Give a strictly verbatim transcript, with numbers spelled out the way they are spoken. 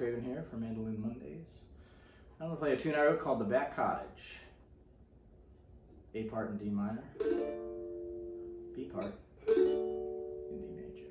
Craven here for Mandolin Mondays. I'm going to play a tune I wrote called The Back Cottage. A part in D minor, B part in D major.